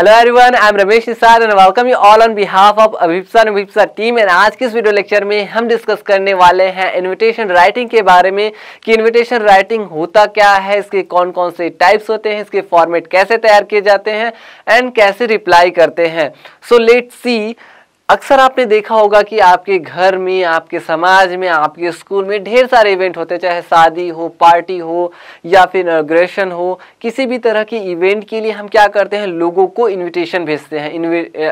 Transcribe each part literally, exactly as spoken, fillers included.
Hello everyone, I am Ramesh Nisar and welcome you all on behalf of Abhipsa and Abhipsa team. And आज के इस video lecture में हम discuss करने वाले हैं इनविटेशन राइटिंग के बारे में कि इनविटेशन राइटिंग होता क्या है, इसके कौन कौन से टाइप्स होते हैं, इसके फॉर्मेट कैसे तैयार किए जाते हैं एंड कैसे रिप्लाई करते हैं। So let's see. अक्सर आपने देखा होगा कि आपके घर में, आपके समाज में, आपके स्कूल में ढेर सारे इवेंट होते हैं, चाहे शादी हो, पार्टी हो या फिर इनॉग्रेशन हो। किसी भी तरह के इवेंट के लिए हम क्या करते हैं, लोगों को इनविटेशन भेजते हैं,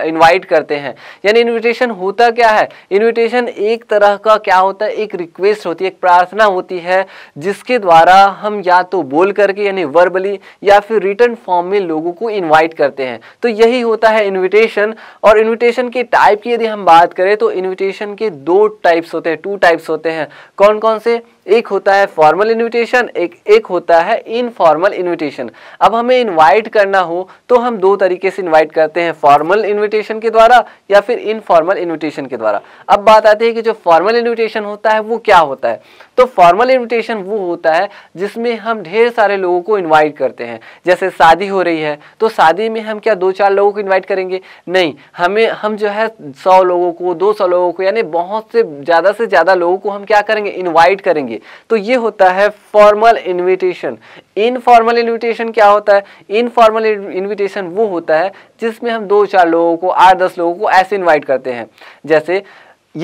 इनवाइट करते हैं। यानी इनविटेशन होता क्या है, इनविटेशन एक तरह का क्या होता है, एक रिक्वेस्ट होती है, एक प्रार्थना होती है जिसके द्वारा हम या तो बोल करके यानी वर्बली या फिर रिटर्न फॉर्म में लोगों को इन्वाइट करते हैं। तो यही होता है इन्विटेशन। और इन्विटेशन के टाइप यदि हम बात करें तो इनविटेशन के दो टाइप्स होते हैं, टू टाइप्स होते हैं। कौन कौन से? एक होता है फॉर्मल इनविटेशन, एक एक होता है इनफॉर्मल इनविटेशन। अब हमें इनवाइट करना हो तो हम दो तरीके से इनवाइट करते हैं, फॉर्मल इनविटेशन के द्वारा या फिर इनफॉर्मल इनविटेशन के द्वारा। अब बात आती है कि जो फॉर्मल इनविटेशन होता है वो क्या होता है। तो फॉर्मल इनविटेशन वो होता है जिसमें हम ढेर सारे लोगों को इन्वाइट करते हैं। जैसे शादी हो रही है तो शादी में हम क्या दो चार लोगों को इन्वाइट करेंगे? नहीं, हमें हम जो है सौ लोगों को, दो सौ लोगों को, यानी बहुत से ज़्यादा से ज़्यादा लोगों को हम क्या करेंगे, इन्वाइट करेंगे। तो ये होता है फॉर्मल इनविटेशन। इनफॉर्मल इनविटेशन क्या होता है? इनफॉर्मल इनविटेशन वो होता है जिसमें हम दो चार लोगों को, आठ दस लोगों को ऐसे इनवाइट करते हैं। जैसे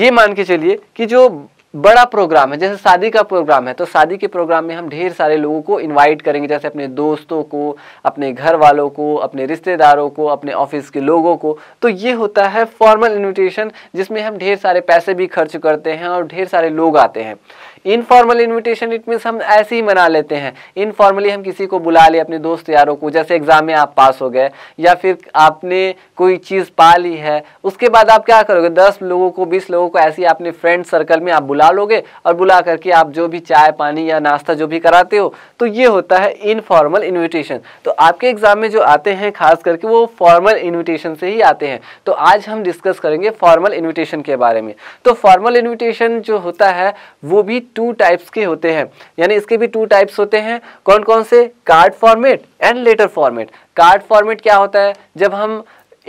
ये मान के चलिए कि जो बड़ा प्रोग्राम है, जैसे शादी का प्रोग्राम है, तो शादी के प्रोग्राम में हम ढेर सारे लोगों को इनवाइट करेंगे, जैसे अपने दोस्तों को, अपने घर वालों को, अपने रिश्तेदारों को, अपने ऑफिस के लोगों को। तो ये होता है फॉर्मल इनविटेशन जिसमें हम ढेर सारे पैसे भी खर्च करते हैं और ढेर सारे लोग आते हैं। इनफॉर्मल इनविटेशन इट मीन्स हम ऐसे ही मना लेते हैं, इनफॉर्मली हम किसी को बुला ले, अपने दोस्त यारों को। जैसे एग्जाम में आप पास हो गए या फिर आपने कोई चीज़ पा ली है, उसके बाद आप क्या करोगे, दस लोगों को, बीस लोगों को ऐसे ही अपने फ्रेंड सर्कल में आप बुला लोगे और बुला करके आप जो भी चाय पानी या नाश्ता जो भी कराते हो, तो ये होता है इनफॉर्मल इन्विटेशन। तो आपके एग्जाम में जो आते हैं खास करके वो फॉर्मल इन्विटेशन से ही आते हैं। तो आज हम डिस्कस करेंगे फॉर्मल इन्विटेशन के बारे में। तो फॉर्मल इन्विटेशन जो होता है वो भी टू टाइप्स के होते हैं, यानी इसके भी टू टाइप्स होते हैं। कौन कौन से? Card format and letter format. Card format क्या होता है, जब हम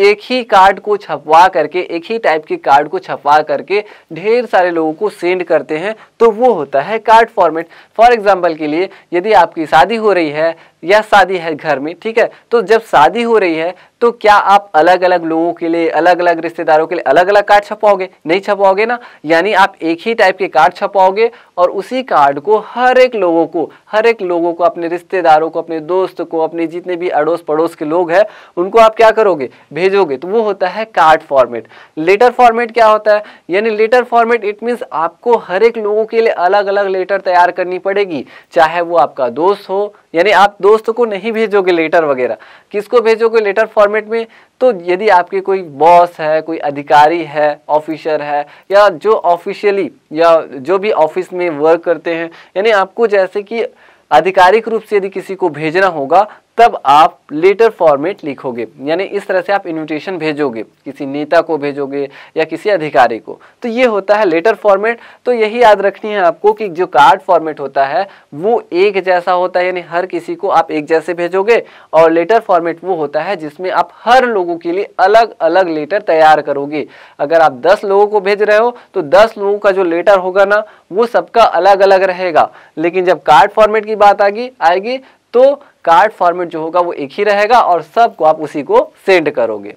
एक ही कार्ड को छपवा करके, एक ही टाइप के कार्ड को छपवा करके ढेर सारे लोगों को सेंड करते हैं, तो वो होता है कार्ड फॉर्मेट। फॉर एग्जांपल के लिए यदि आपकी शादी हो रही है या शादी है घर में, ठीक है, तो जब शादी हो रही है तो क्या आप अलग अलग लोगों के लिए, अलग अलग रिश्तेदारों के लिए अलग अलग कार्ड छपवाओगे? नहीं छपवाओगे ना। यानी आप एक ही टाइप के कार्ड छपवाओगे और उसी कार्ड को हर एक लोगों को, हर एक लोगों को, अपने रिश्तेदारों को, अपने दोस्त को, अपने जितने भी अड़ोस पड़ोस के लोग हैं उनको आप क्या करोगे, भेजोगे। तो वो होता है कार्ड फॉर्मेट। लेटर फॉर्मेट क्या होता है, यानी लेटर फॉर्मेट इट मीन्स आपको हर एक लोगों के लिए अलग अलग लेटर तैयार करनी पड़ेगी, चाहे वो आपका दोस्त हो। यानी आप दोस्त को नहीं भेजोगे लेटर वगैरह, किसको भेजोगे लेटर फॉर्मेट में? तो यदि आपके कोई बॉस है, कोई अधिकारी है, ऑफिसर है, या जो ऑफिशियली या जो भी ऑफिस में वर्क करते हैं, यानी आपको जैसे कि आधिकारिक रूप से यदि किसी को भेजना होगा तब आप लेटर फॉर्मेट लिखोगे। यानी इस तरह से आप इनविटेशन भेजोगे, किसी नेता को भेजोगे या किसी अधिकारी को। तो ये होता है लेटर फॉर्मेट। तो यही याद रखनी है आपको कि जो कार्ड फॉर्मेट होता है वो एक जैसा होता है, यानी हर किसी को आप एक जैसे भेजोगे, और लेटर फॉर्मेट वो होता है जिसमें आप हर लोगों के लिए अलग अलग लेटर तैयार करोगे। अगर आप दस लोगों को भेज रहे हो तो दस लोगों का जो लेटर होगा ना वो सबका अलग अलग रहेगा। लेकिन जब कार्ड फॉर्मेट की बात आएगी आएगी तो कार्ड फॉर्मेट जो होगा वो एक ही रहेगा और सबको आप उसी को सेंड करोगे।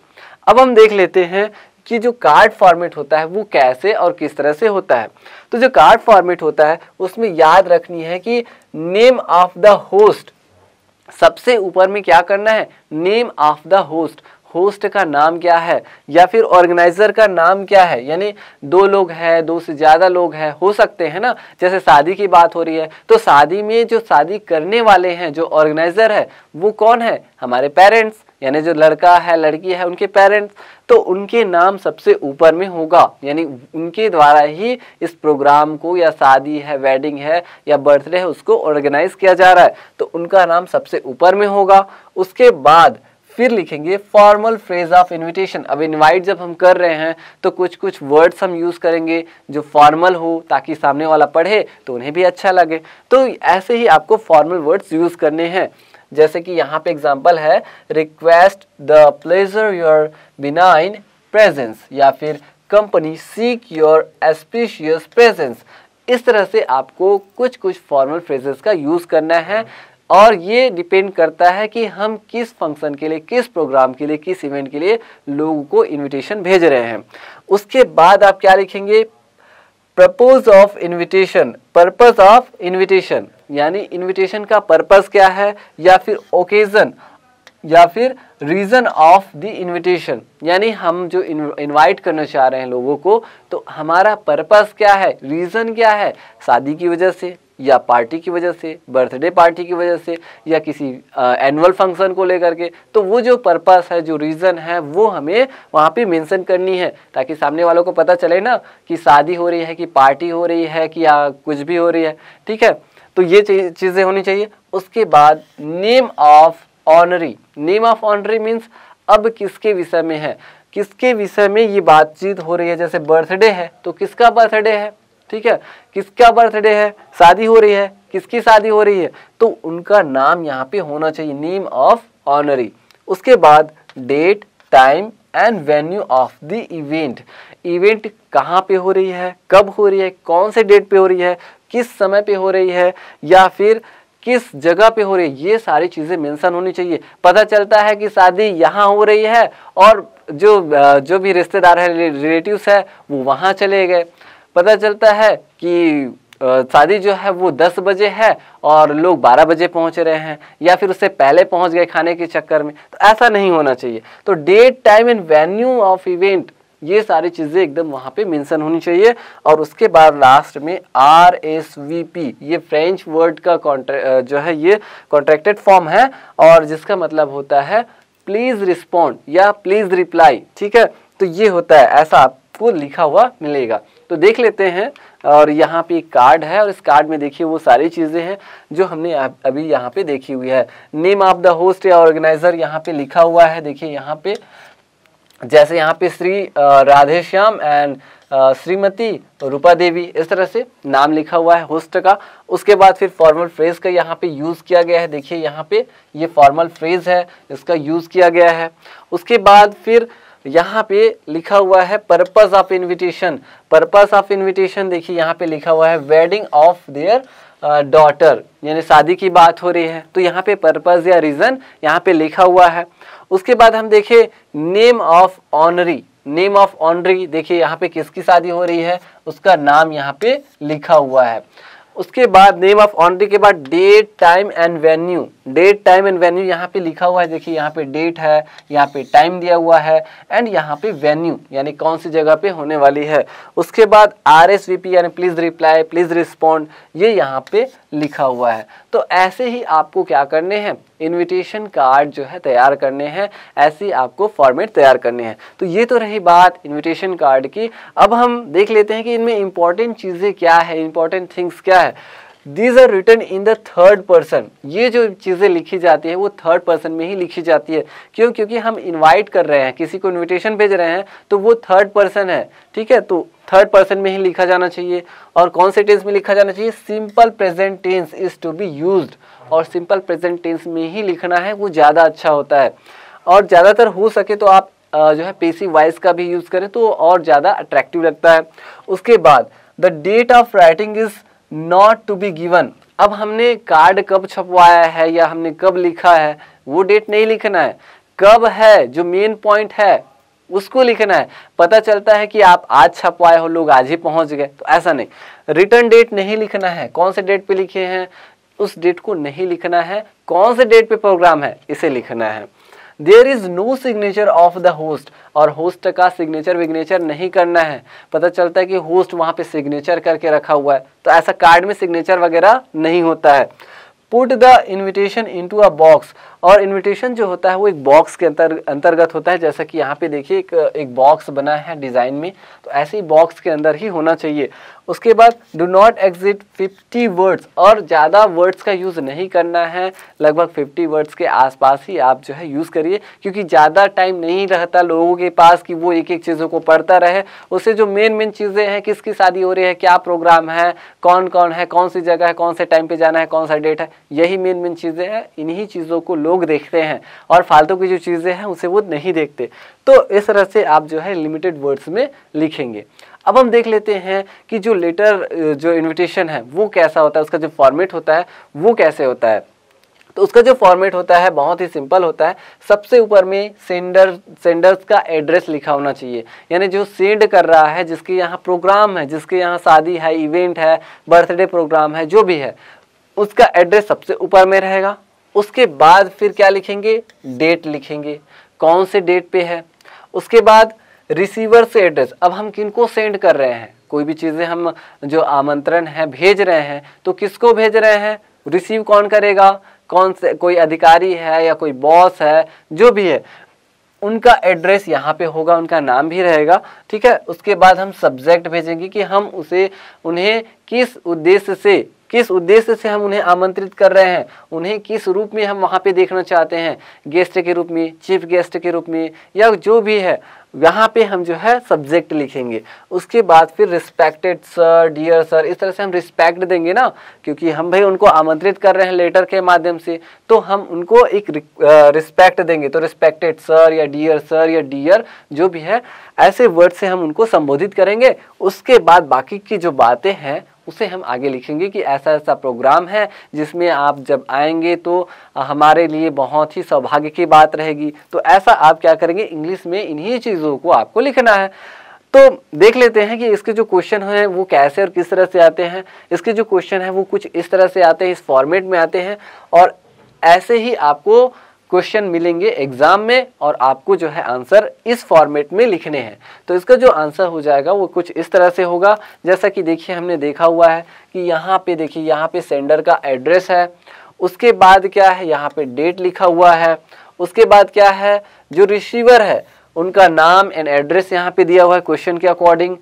अब हम देख लेते हैं कि जो कार्ड फॉर्मेट होता है वो कैसे और किस तरह से होता है। तो जो कार्ड फॉर्मेट होता है उसमें याद रखनी है कि नेम ऑफ द होस्ट, सबसे ऊपर में क्या करना है, name of the host, host का नाम क्या है या फिर ऑर्गेनाइजर का नाम क्या है। यानी दो लोग हैं, दो से ज़्यादा लोग हैं, हो सकते हैं ना। जैसे शादी की बात हो रही है तो शादी में जो शादी करने वाले हैं, जो ऑर्गेनाइजर है वो कौन है, हमारे पेरेंट्स। यानी जो लड़का है, लड़की है, उनके पेरेंट्स, तो उनके नाम सबसे ऊपर में होगा। यानी उनके द्वारा ही इस प्रोग्राम को, या शादी है, वेडिंग है या बर्थडे है, उसको ऑर्गेनाइज किया जा रहा है, तो उनका नाम सबसे ऊपर में होगा। उसके बाद फिर लिखेंगे फॉर्मल फ्रेज ऑफ इनविटेशन। अब इनवाइट जब हम कर रहे हैं तो कुछ कुछ वर्ड्स हम यूज़ करेंगे जो फॉर्मल हो, ताकि सामने वाला पढ़े तो उन्हें भी अच्छा लगे। तो ऐसे ही आपको फॉर्मल वर्ड्स यूज़ करने हैं। जैसे कि यहाँ पे एग्जाम्पल है request the pleasure your benign presence या फिर company seek your auspicious presence. इस तरह से आपको कुछ कुछ फॉर्मल फ्रेजेस का यूज़ करना है और ये डिपेंड करता है कि हम किस फंक्शन के लिए, किस प्रोग्राम के लिए, किस इवेंट के लिए लोगों को इनविटेशन भेज रहे हैं। उसके बाद आप क्या लिखेंगे, purpose of invitation, purpose of invitation यानी इनविटेशन का पर्पस क्या है, या फिर ओकेजन या फिर रीज़न ऑफ द इनविटेशन यानी हम जो इनवाइट करना चाह रहे हैं लोगों को, तो हमारा पर्पस क्या है, रीज़न क्या है, शादी की वजह से या पार्टी की वजह से, बर्थडे पार्टी की वजह से या किसी एनुअल फंक्शन को लेकर के, तो वो जो पर्पस है, जो रीज़न है, वो हमें वहाँ पे मेंशन करनी है ताकि सामने वालों को पता चले ना कि शादी हो रही है, कि पार्टी हो रही है, कि या कुछ भी हो रही है। ठीक है, तो ये चीज़ें होनी चाहिए। उसके बाद name of honoree, name of honoree means अब किसके विषय में है, किसके विषय में ये बातचीत हो रही है। जैसे बर्थडे है तो किसका बर्थडे है, ठीक है, किसका बर्थडे है, शादी हो रही है, किसकी शादी हो रही है, तो उनका नाम यहाँ पे होना चाहिए, नेम ऑफ ऑनरी। उसके बाद date, time and venue of the event, event कहाँ पे हो रही है, कब हो रही है, कौन से डेट पे हो रही है, किस समय पे हो रही है या फिर किस जगह पे हो रही है, ये सारी चीज़ें मेंशन होनी चाहिए। पता चलता है कि शादी यहाँ हो रही है और जो जो भी रिश्तेदार हैं, रिलेटिव्स है, वो वहाँ चले गए। पता चलता है कि शादी जो है वो दस बजे है और लोग बारह बजे पहुंच रहे हैं या फिर उससे पहले पहुंच गए खाने के चक्कर में, तो ऐसा नहीं होना चाहिए। तो date, time and venue of event, ये सारी चीज़ें एकदम वहाँ पे मेंशन होनी चाहिए। और उसके बाद लास्ट में आर एस वी पी, ये फ्रेंच वर्ड का कॉन्ट्रैक्ट जो है ये कॉन्ट्रैक्टेड फॉर्म है और जिसका मतलब होता है प्लीज़ रिस्पॉन्ड या प्लीज़ रिप्लाई। ठीक है, तो ये होता है, ऐसा आपको लिखा हुआ मिलेगा। तो देख लेते हैं, और यहाँ पे एक कार्ड है और इस कार्ड में देखिए वो सारी चीज़ें हैं जो हमने अभी यहाँ पे देखी हुई है। नेम ऑफ द होस्ट या ऑर्गेनाइजर यहाँ पे लिखा हुआ है, देखिए यहाँ पे, जैसे यहाँ पे श्री राधेश्याम एंड श्रीमती रूपा देवी, इस तरह से नाम लिखा हुआ है होस्ट का। उसके बाद फिर फॉर्मल फ्रेज का यहाँ पे यूज़ किया गया है, देखिए यहाँ पे ये फॉर्मल फ्रेज है, इसका यूज़ किया गया है। उसके बाद फिर यहाँ पे लिखा हुआ है purpose of invitation, purpose of invitation देखिए यहाँ पे लिखा हुआ है वेडिंग ऑफ देयर डॉटर यानी शादी की बात हो रही है, तो यहाँ पे पर्पस या रीज़न यहाँ पे लिखा हुआ है। उसके बाद हम देखें name of honoree, name of honoree देखिए यहाँ पे किसकी शादी हो रही है, उसका नाम यहाँ पे लिखा हुआ है। उसके बाद नेम ऑफ ऑनरी के बाद date, time and venue, date, time and venue यहाँ पे लिखा हुआ है, देखिए यहाँ पे डेट है, यहाँ पे टाइम दिया हुआ है एंड यहाँ पे वेन्यू यानी कौन सी जगह पे होने वाली है। उसके बाद आर एस वी पी यानी प्लीज़ रिप्लाई, प्लीज़ रिस्पॉन्ड, ये यहाँ पे लिखा हुआ है। तो ऐसे ही आपको क्या करने हैं, इन्विटेशन कार्ड जो है तैयार करने हैं, ऐसे आपको फॉर्मेट तैयार करने हैं। तो ये तो रही बात इन्विटेशन कार्ड की। अब हम देख लेते हैं कि इनमें इम्पॉर्टेंट चीज़ें क्या है, इम्पॉर्टेंट थिंग्स क्या है। These are written in the third person, ये जो चीज़ें लिखी जाती है वो थर्ड पर्सन में ही लिखी जाती है। क्यों? क्योंकि हम इनवाइट कर रहे हैं, किसी को इनविटेशन भेज रहे हैं तो वो थर्ड पर्सन है। ठीक है, तो थर्ड पर्सन में ही लिखा जाना चाहिए। और कौन से टेंस में लिखा जाना चाहिए, simple present tense is to be used, और सिंपल प्रेजेंट टेंस में ही लिखना है, वो ज़्यादा अच्छा होता है। और ज़्यादातर हो सके तो आप जो है पैसिव वॉइस का भी यूज़ करें तो और ज़्यादा अट्रैक्टिव लगता है। उसके बाद the date of writing is Not to be given, अब हमने कार्ड कब छपवाया है या हमने कब लिखा है वो डेट नहीं लिखना है, कब है जो मेन पॉइंट है उसको लिखना है। पता चलता है कि आप आज छपवाए हो, लोग आज ही पहुंच गए, तो ऐसा नहीं। रिटर्न डेट नहीं लिखना है, कौन से डेट पे लिखे हैं उस डेट को नहीं लिखना है, कौन से डेट पे प्रोग्राम है इसे लिखना है। There is no signature of the host, और होस्ट का सिग्नेचर विग्नेचर नहीं करना है। पता चलता है कि होस्ट वहाँ पे सिग्नेचर करके रखा हुआ है, तो ऐसा कार्ड में सिग्नेचर वगैरह नहीं होता है। Put the invitation into a box, और इन्विटेशन जो होता है वो एक बॉक्स के अंतर अंतर्गत होता है। जैसा कि यहाँ पे देखिए एक एक बॉक्स बना है डिज़ाइन में, तो ऐसे ही बॉक्स के अंदर ही होना चाहिए। उसके बाद do not exit fifty words, और ज़्यादा वर्ड्स का यूज़ नहीं करना है, लगभग फिफ्टी वर्ड्स के आसपास ही आप जो है यूज़ करिए, क्योंकि ज़्यादा टाइम नहीं रहता लोगों के पास कि वो एक एक चीज़ों को पढ़ता रहे। उससे जो मेन मेन चीज़ें हैं, किसकी शादी हो रही है, क्या प्रोग्राम है, कौन कौन है, कौन सी जगह है, कौन से टाइम पर जाना है, कौन सा डेट है, यही मेन मेन चीज़ें हैं। इन्हीं चीज़ों को लोग देखते हैं और फालतू की जो चीज़ें हैं उसे वो नहीं देखते। तो इस तरह से आप जो है लिमिटेड वर्ड्स में लिखेंगे। अब हम देख लेते हैं कि जो लेटर जो इन्विटेशन है वो कैसा होता है, उसका जो फॉर्मेट होता है वो कैसे होता है। तो उसका जो फॉर्मेट होता है बहुत ही सिंपल होता है। सबसे ऊपर में सेंडर सेंडर्स का एड्रेस लिखा होना चाहिए, यानी जो सेंड कर रहा है, जिसके यहाँ प्रोग्राम है, जिसके यहाँ शादी है, इवेंट है, बर्थडे प्रोग्राम है, जो भी है, उसका एड्रेस सबसे ऊपर में रहेगा। उसके बाद फिर क्या लिखेंगे, डेट लिखेंगे, कौन से डेट पे है। उसके बाद रिसीवर से एड्रेस, अब हम किनको सेंड कर रहे हैं, कोई भी चीज़ें हम जो आमंत्रण हैं भेज रहे हैं तो किसको भेज रहे हैं, रिसीव कौन करेगा, कौन से कोई अधिकारी है या कोई बॉस है, जो भी है उनका एड्रेस यहाँ पे होगा, उनका नाम भी रहेगा, ठीक है। उसके बाद हम सब्जेक्ट भेजेंगे कि हम उसे उन्हें किस उद्देश्य से किस उद्देश्य से हम उन्हें आमंत्रित कर रहे हैं, उन्हें किस रूप में हम वहाँ पे देखना चाहते हैं, गेस्ट के रूप में, चीफ गेस्ट के रूप में, या जो भी है, यहाँ पे हम जो है सब्जेक्ट लिखेंगे। उसके बाद फिर रिस्पेक्टेड सर, डियर सर, इस तरह से हम रिस्पेक्ट देंगे ना, क्योंकि हम भाई उनको आमंत्रित कर रहे हैं लेटर के माध्यम से, तो हम उनको एक रिस्पेक्ट देंगे। तो रिस्पेक्टेड सर या डियर सर या डियर जो भी है, ऐसे वर्ड से हम उनको संबोधित करेंगे। उसके बाद बाकी की जो बातें हैं उसे हम आगे लिखेंगे कि ऐसा ऐसा प्रोग्राम है जिसमें आप जब आएंगे तो हमारे लिए बहुत ही सौभाग्य की बात रहेगी। तो ऐसा आप क्या करेंगे, इंग्लिश में इन्हीं चीज़ों को आपको लिखना है। तो देख लेते हैं कि इसके जो क्वेश्चन हैं वो कैसे और किस तरह से आते हैं। इसके जो क्वेश्चन हैं वो कुछ इस तरह से आते हैं, इस फॉर्मेट में आते हैं, और ऐसे ही आपको क्वेश्चन मिलेंगे एग्जाम में, और आपको जो है आंसर इस फॉर्मेट में लिखने हैं। तो इसका जो आंसर हो जाएगा वो कुछ इस तरह से होगा। जैसा कि देखिए हमने देखा हुआ है कि यहाँ पे देखिए, यहाँ पे सेंडर का एड्रेस है, उसके बाद क्या है, यहाँ पे डेट लिखा हुआ है, उसके बाद क्या है, जो रिसीवर है उनका नाम एंड एड्रेस यहाँ पे दिया हुआ है क्वेश्चन के अकॉर्डिंग,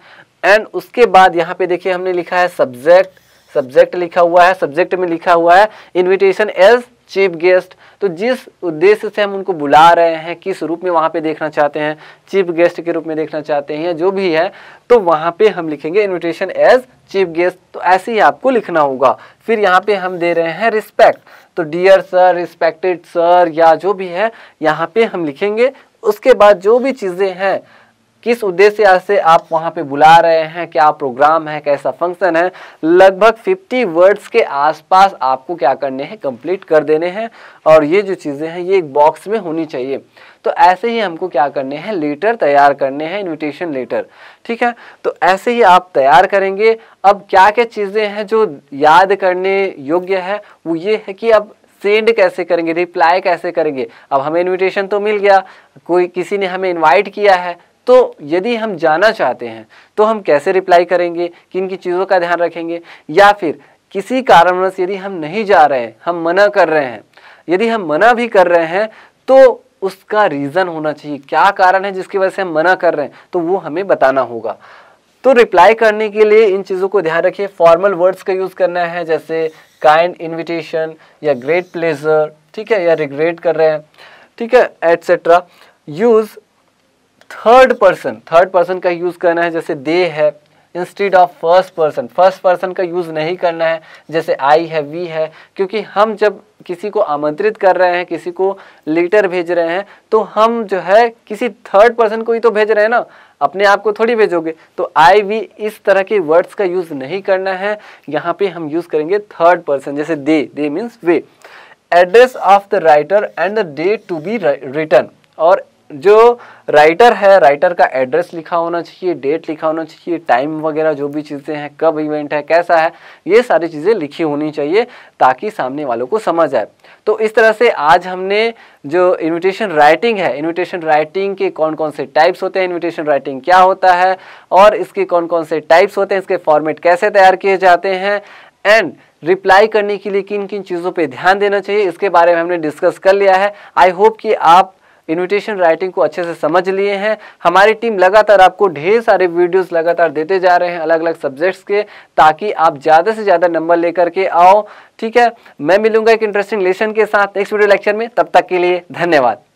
एंड उसके बाद यहाँ पे देखिए हमने लिखा है सब्जेक्ट सब्जेक्ट लिखा हुआ है। सब्जेक्ट में लिखा हुआ है इन्विटेशन एज चीफ गेस्ट, तो जिस उद्देश्य से हम उनको बुला रहे हैं, किस रूप में वहाँ पे देखना चाहते हैं, चीफ गेस्ट के रूप में देखना चाहते हैं, जो भी है, तो वहाँ पे हम लिखेंगे इन्विटेशन एज चीफ गेस्ट। तो ऐसे ही आपको लिखना होगा। फिर यहाँ पे हम दे रहे हैं रिस्पेक्ट, तो डियर सर, रिस्पेक्टेड सर, या जो भी है यहाँ पे हम लिखेंगे। उसके बाद जो भी चीज़ें हैं, किस उद्देश्य से आप वहाँ पे बुला रहे हैं, क्या प्रोग्राम है, कैसा फंक्शन है, लगभग पचास वर्ड्स के आसपास आपको क्या करने हैं, कंप्लीट कर देने हैं। और ये जो चीज़ें हैं ये एक बॉक्स में होनी चाहिए। तो ऐसे ही हमको क्या करने हैं, लेटर तैयार करने हैं, इन्विटेशन लेटर, ठीक है। तो ऐसे ही आप तैयार करेंगे। अब क्या क्या चीज़ें हैं जो याद करने योग्य है, वो ये है कि अब सेंड कैसे करेंगे, रिप्लाई कैसे करेंगे। अब हमें इन्विटेशन तो मिल गया, कोई किसी ने हमें इन्वाइट किया है, तो यदि हम जाना चाहते हैं तो हम कैसे रिप्लाई करेंगे, किन की चीज़ों का ध्यान रखेंगे। या फिर किसी कारणवश यदि हम नहीं जा रहे हैं, हम मना कर रहे हैं, यदि हम मना भी कर रहे हैं तो उसका रीज़न होना चाहिए, क्या कारण है जिसकी वजह से हम मना कर रहे हैं, तो वो हमें बताना होगा। तो रिप्लाई करने के लिए इन चीज़ों को ध्यान रखिए। फॉर्मल वर्ड्स का यूज़ करना है, जैसे काइंड इन्विटेशन या ग्रेट प्लेजर, ठीक है, या रिग्रेट कर रहे हैं, ठीक है, etcetera. Use third person third person का यूज़ करना है, जैसे दे है instead of first person. First person का यूज़ नहीं करना है, जैसे आई है, वी है, क्योंकि हम जब किसी को आमंत्रित कर रहे हैं, किसी को लेटर भेज रहे हैं, तो हम जो है किसी थर्ड पर्सन को ही तो भेज रहे हैं ना, अपने आप को थोड़ी भेजोगे। तो आई, वी, इस तरह के वर्ड्स का यूज़ नहीं करना है। यहाँ पे हम यूज़ करेंगे थर्ड पर्सन, जैसे they they means way. Address of the writer and the date to be written, और जो राइटर है, राइटर का एड्रेस लिखा होना चाहिए, डेट लिखा होना चाहिए, टाइम वगैरह जो भी चीज़ें हैं, कब इवेंट है, कैसा है, ये सारी चीज़ें लिखी होनी चाहिए ताकि सामने वालों को समझ आए। तो इस तरह से आज हमने जो इन्विटेशन राइटिंग है, इन्विटेशन राइटिंग के कौन कौन से टाइप्स होते हैं, इन्विटेशन राइटिंग क्या होता है और इसके कौन कौन से टाइप्स होते हैं, इसके फॉर्मेट कैसे तैयार किए जाते हैं, एंड रिप्लाई करने के लिए किन किन चीज़ों पे ध्यान देना चाहिए, इसके बारे में हमने डिस्कस कर लिया है। आई होप कि आप इन्विटेशन राइटिंग को अच्छे से समझ लिए हैं। हमारी टीम लगातार आपको ढेर सारे वीडियोस लगातार देते जा रहे हैं अलग अलग सब्जेक्ट्स के, ताकि आप ज़्यादा से ज़्यादा नंबर लेकर के आओ। ठीक है, मैं मिलूंगा एक इंटरेस्टिंग लेसन के साथ नेक्स्ट वीडियो लेक्चर में। तब तक के लिए धन्यवाद।